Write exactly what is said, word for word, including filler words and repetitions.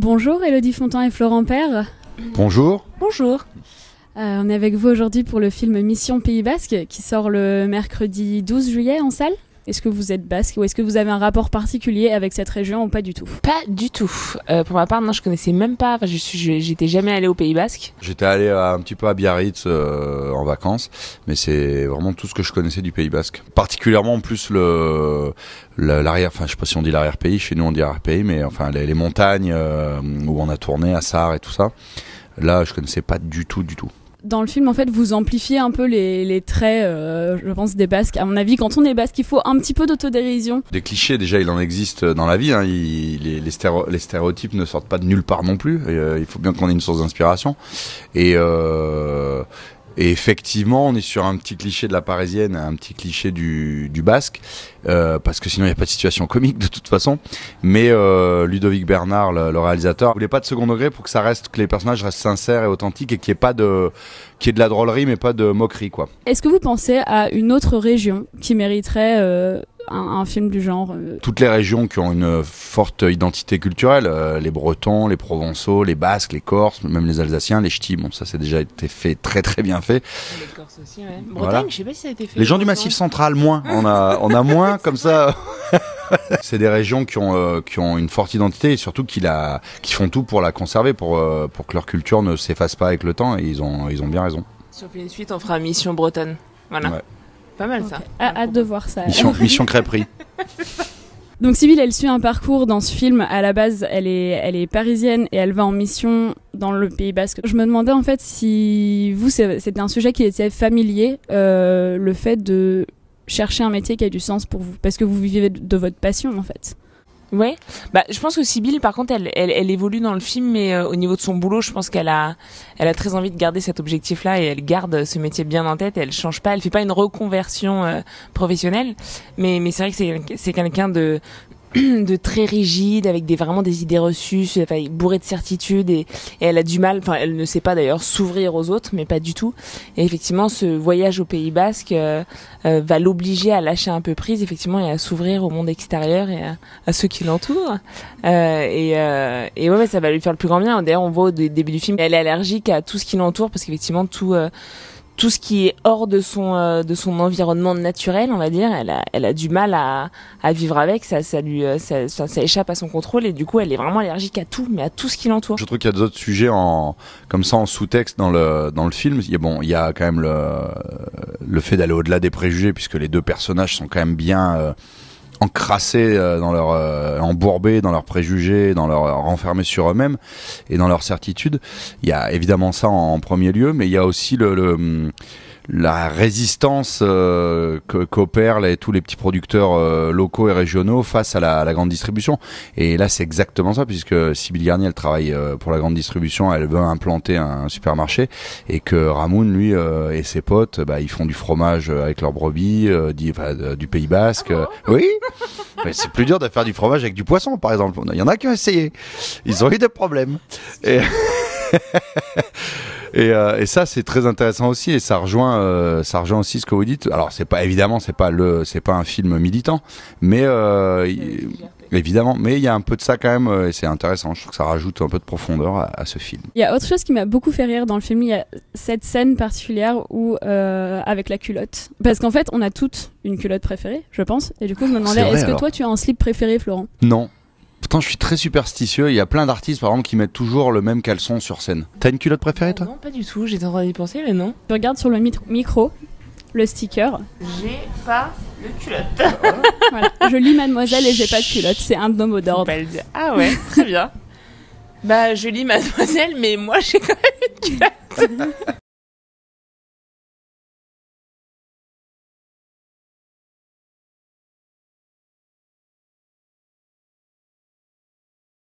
Bonjour Élodie Fontan et Florent Peyre. Bonjour. Bonjour. Euh, on est avec vous aujourd'hui pour le film Mission Pays Basque qui sort le mercredi douze juillet en salle. Est-ce que vous êtes basque ou est-ce que vous avez un rapport particulier avec cette région ou pas du tout? Pas du tout. Euh, pour ma part, non, je connaissais même pas. Enfin, je suis, j'étais jamais allée au Pays Basque. J'étais allée à, un petit peu à Biarritz euh, en vacances, mais c'est vraiment tout ce que je connaissais du Pays Basque. Particulièrement en plus le l'arrière. Enfin, je sais pas si on dit l'arrière pays. Chez nous, on dit arrière pays, mais enfin les, les montagnes euh, où on a tourné à Sarre et tout ça. Là, je connaissais pas du tout, du tout. Dans le film, en fait, vous amplifiez un peu les, les traits, euh, je pense, des Basques. À mon avis, quand on est Basque, il faut un petit peu d'autodérision. Des clichés, déjà, il en existe dans la vie. Hein. Il, les, les, stéro, les stéréotypes ne sortent pas de nulle part non plus. Et, euh, il faut bien qu'on ait une source d'inspiration. Et, euh, et effectivement, on est sur un petit cliché de la Parisienne, un petit cliché du, du Basque, euh, parce que sinon, il n'y a pas de situation comique de toute façon. Mais euh, Ludovic Bernard, le, le réalisateur, voulait pas de second degré pour que ça reste, que les personnages restent sincères et authentiques et qu'il n'y ait pas de... qui est de la drôlerie mais pas de moquerie quoi. Est-ce que vous pensez à une autre région qui mériterait euh, un, un film du genre euh... Toutes les régions qui ont une forte identité culturelle, euh, les Bretons, les Provençaux, les Basques, les Corses, même les Alsaciens, les Ch'tis, bon ça c'est déjà été fait, très très bien fait. Les Corses aussi, ouais. Bretagne, voilà. Je sais pas si ça a été fait. Les gens du Massif central moins, on a on a moins comme ça. C'est des régions qui ont, euh, qui ont une forte identité et surtout qui, la, qui font tout pour la conserver, pour, euh, pour que leur culture ne s'efface pas avec le temps, et ils ont, ils ont bien raison. Sur une suite, on fera Mission Bretonne. Voilà. Ouais. Pas mal okay. Ça. Ah, hâte de voir ça. Mission, mission crêperie. Donc Sibylle, elle suit un parcours dans ce film. À la base, elle est, elle est parisienne et elle va en mission dans le Pays Basque. Je me demandais en fait si vous, c'était un sujet qui était familier, euh, le fait de... chercher un métier qui a du sens pour vous, parce que vous vivez de votre passion en fait. Ouais, bah je pense que Sibylle, par contre, elle, elle, elle évolue dans le film, mais euh, au niveau de son boulot, je pense qu'elle a, elle a très envie de garder cet objectif-là et elle garde ce métier bien en tête. Et elle change pas, elle fait pas une reconversion euh, professionnelle, mais mais c'est vrai que c'est c'est quelqu'un de de très rigide, avec des vraiment des idées reçues, enfin, bourrée de certitudes, et, et elle a du mal, enfin elle ne sait pas d'ailleurs s'ouvrir aux autres, mais pas du tout. Et effectivement, ce voyage au Pays Basque euh, euh, va l'obliger à lâcher un peu prise, effectivement, et à s'ouvrir au monde extérieur et à, à ceux qui l'entourent. Euh, et, euh, et ouais, ça va lui faire le plus grand bien. D'ailleurs, on voit au début du film, elle est allergique à tout ce qui l'entoure, parce qu'effectivement, tout... Euh, tout ce qui est hors de son euh, de son environnement naturel, on va dire, elle a elle a du mal à à vivre avec ça, ça lui ça, ça, ça échappe à son contrôle, et du coup elle est vraiment allergique à tout, mais à tout ce qui l'entoure. Je trouve qu'il y a d'autres sujets en comme ça en sous-texte dans le dans le film. Il y a bon, il y a quand même le le fait d'aller au-delà des préjugés, puisque les deux personnages sont quand même bien euh, encrassés dans leur euh, embourbés dans leurs préjugés, dans leur euh, renfermés sur eux-mêmes et dans leurs certitudes. Il y a évidemment ça en, en premier lieu, mais il y a aussi le, le la résistance euh, que qu'opèrent les, tous les petits producteurs euh, locaux et régionaux face à la, à la grande distribution. Et là, c'est exactement ça, puisque Sibyl Garnier, elle travaille euh, pour la grande distribution, elle veut implanter un supermarché, et que Ramoun, lui, euh, et ses potes, bah, ils font du fromage avec leurs brebis, euh, du, bah, du Pays Basque. Euh, oui, c'est plus dur de faire du fromage avec du poisson, par exemple. Il y en a qui ont essayé. Ils ont eu des problèmes. Et... Et, euh, et ça c'est très intéressant aussi, et ça rejoint euh, ça rejoint aussi ce que vous dites. Alors c'est pas évidemment c'est pas le c'est pas un film militant, mais euh, y, évidemment, mais il y a un peu de ça quand même, et c'est intéressant. Je trouve que ça rajoute un peu de profondeur à, à ce film. Il y a autre chose qui m'a beaucoup fait rire dans le film. Il y a cette scène particulière où euh, avec la culotte, parce qu'en fait on a toutes une culotte préférée, je pense. Et du coup je me demandais, est-ce que toi tu as un slip préféré, Florent? Non. Pourtant, je suis très superstitieux. Il y a plein d'artistes, par exemple, qui mettent toujours le même caleçon sur scène. T'as une culotte préférée, toi? Non, pas du tout. J'étais en train d'y penser, mais non. Je regarde sur le micro, le sticker. J'ai pas de culotte. Voilà. Je lis Mademoiselle et j'ai pas de culotte. C'est un de nos mots d'ordre. Ah ouais, très bien. Bah, je lis Mademoiselle, mais moi, j'ai quand même une culotte.